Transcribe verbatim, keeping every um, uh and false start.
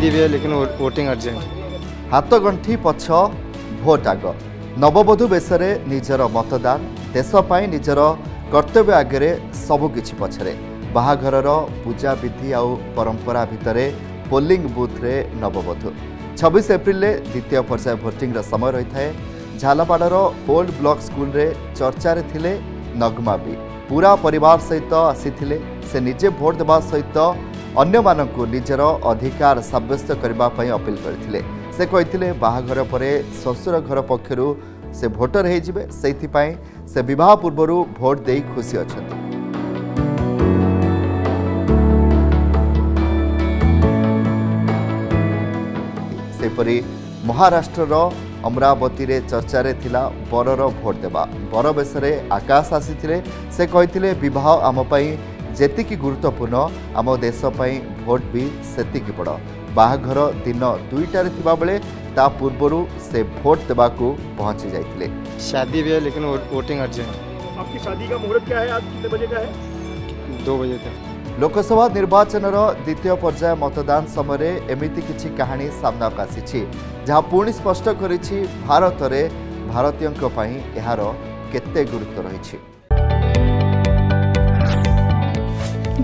दिवे लेकिन voting urgent. हाथगंठी पक्ष भोट आग नववधू बेसर निजर मतदान देशपाई निजर कर्तव्य आगे सबकिछि पछरे बाहाघरर पूजा विधि आउ परंपरा भितरे पोलिंग बूथ रे नववधू छब्बीस एप्रिल द्वितीय पर्याय भोटिंग समय रही है। झालावाड़र ओल्ड ब्लॉक स्कूल रे चर्चा रे नगमा भी पूरा परिवार सहित आसीथिले से निजे भोट देवा सहित अन्य मानकु निजर अधिकार सब्यस्त करबा पई अपील करथिले। से कहिथिले बाहाघर परे ससुर घर पक्षरु से भोटर हे जिवे सेथि पई से विवाह पूर्वरु भोट देई खुशी अछथि। सेपरि महाराष्ट्र रो अमरावती रे चर्चा रे थिला बरर भोट देवा बर बेसरे आकाश आसीथिले। से कहिथिले विवाह आम पई जेतिकी गुरुत्वपूर्ण आम देश पई भोट भी सेतिकी बड़ बाहाघर दिन दुईटा रे थिबा बेले ता पूर्वरु से भोट देवा को पहुंची जाइथिले। शादी भी है लेकिन वोटिंग अर्जेंट। आपकी शादी का मुहूर्त क्या है? आज कितने बजे का है? दो बजे का। लोकसभा निर्वाचन द्वितीय पर्याय मतदान समय एमिति किछि कहानी सामना को आसी जहाँ पुणी स्पष्ट कर भारत में भारतीयों यार केते गुरुत्व रही।